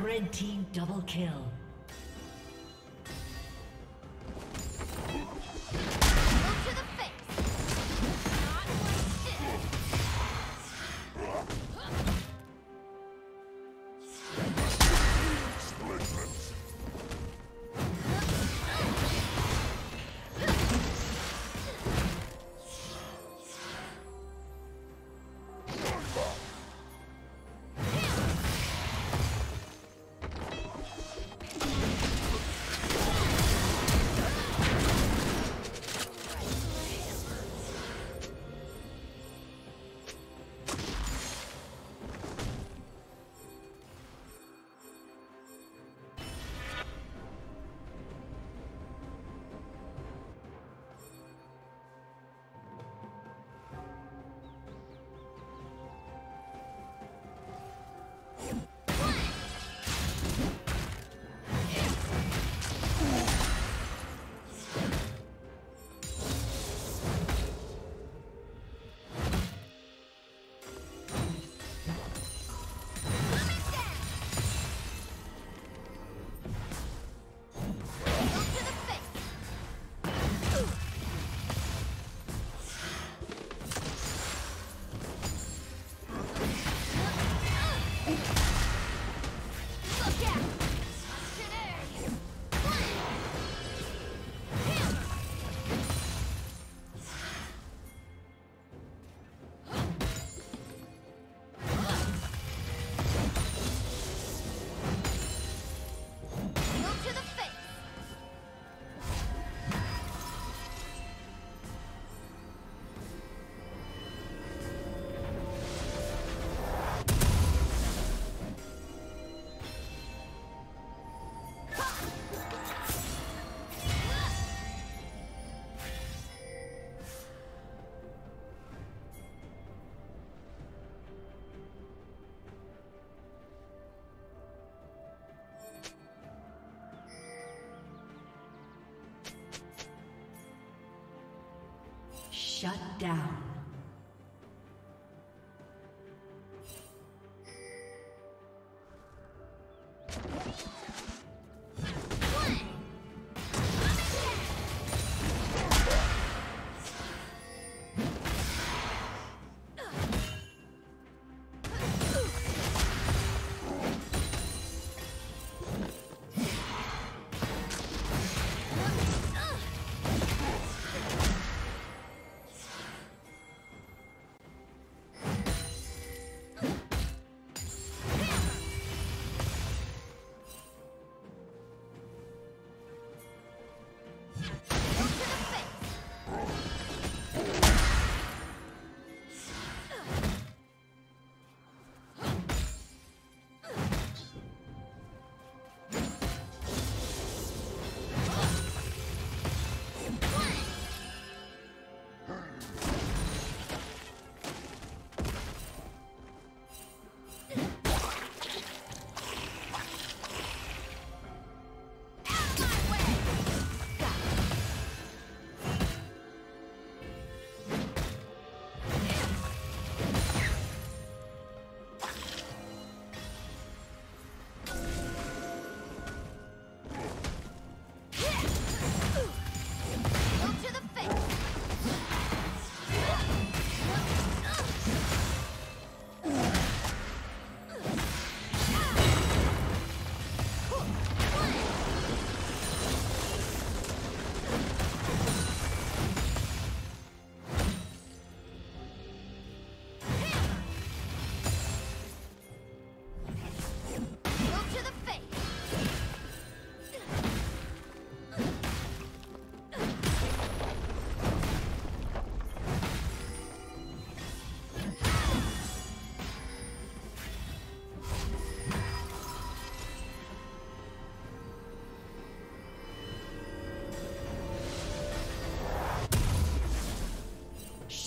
Red team double kill. Shut down.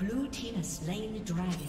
Blue team has slain the dragon.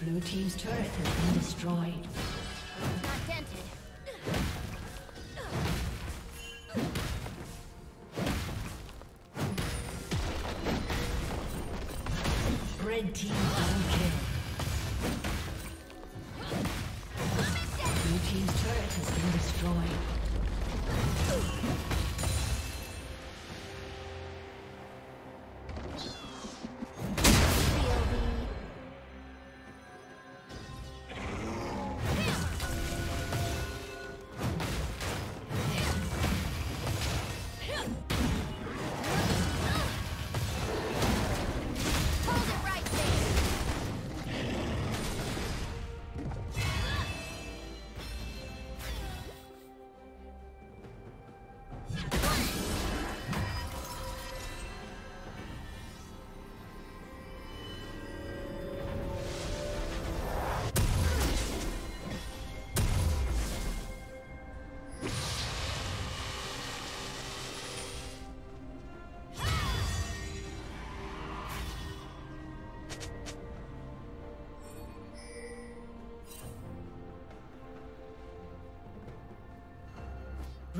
Blue team's turret has been destroyed. Not tempted. Red team double kill. Blue team's turret has been destroyed.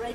Red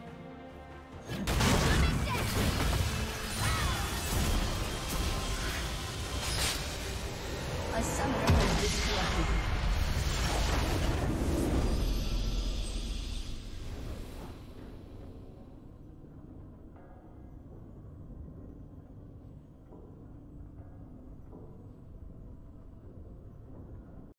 A summoner.